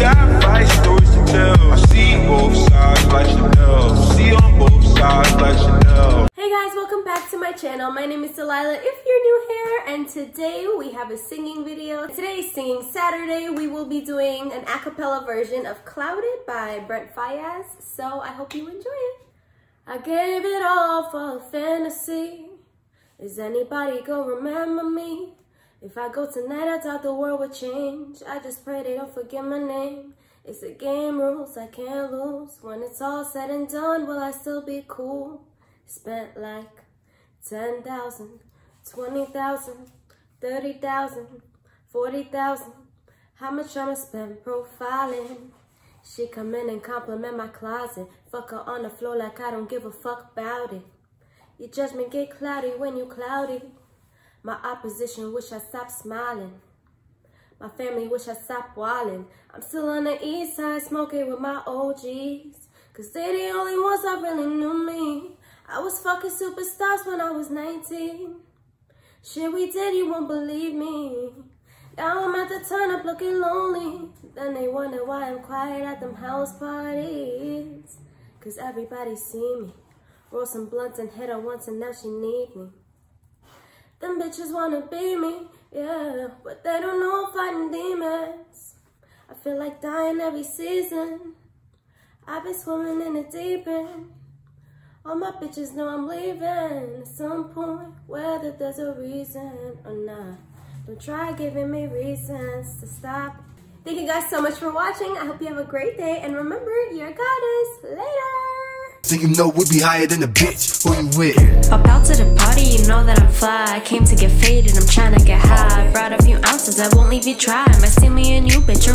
got five stories to tell. I see both sides like Chanel. See on both sides like Chanel. Hey guys, welcome back to my channel. My name is Dalila, if you're new here, and today we have a singing video. Today is Singing Saturday. We will be doing an a cappella version of Clouded by Brent Faiyaz, so I hope you enjoy it. I gave it all for a fantasy. Is anybody gonna remember me? If I go tonight, I thought the world would change. I just pray they don't forget my name. It's the game rules, I can't lose. When it's all said and done, will I still be cool? Spent like 10,000, 20,000, 30,000, 40,000. How much I'ma spend profiling? She come in and compliment my closet. Fuck her on the floor like I don't give a fuck about it. Your judgment get cloudy when you cloudy. My opposition wish I stopped smiling. My family wish I stopped wildin'. I'm still on the east side smoking with my OGs, cause they the only ones that really knew me. I was fucking superstars when I was 19. Shit we did, you won't believe me. Now I'm at the turn up looking lonely. Then they wonder why I'm quiet at them house parties, cause everybody see me. Roll some blunts and hit her once and now she need me. Them bitches wanna be me, yeah, but they don't know I'm fighting demons. I feel like dying every season. I've been swimming in the deep end. All my bitches know I'm leaving at some point, whether there's a reason or not. Don't try giving me reasons to stop. Thank you guys so much for watching. I hope you have a great day, and remember, you're a goddess. Later! So you know we'd be higher than a bitch. Who you with? Pop out to the party, you know that I'm fly. I came to get faded, I'm tryna get high. Brought a few ounces, I won't leave you dry. Might see me and you, bitch.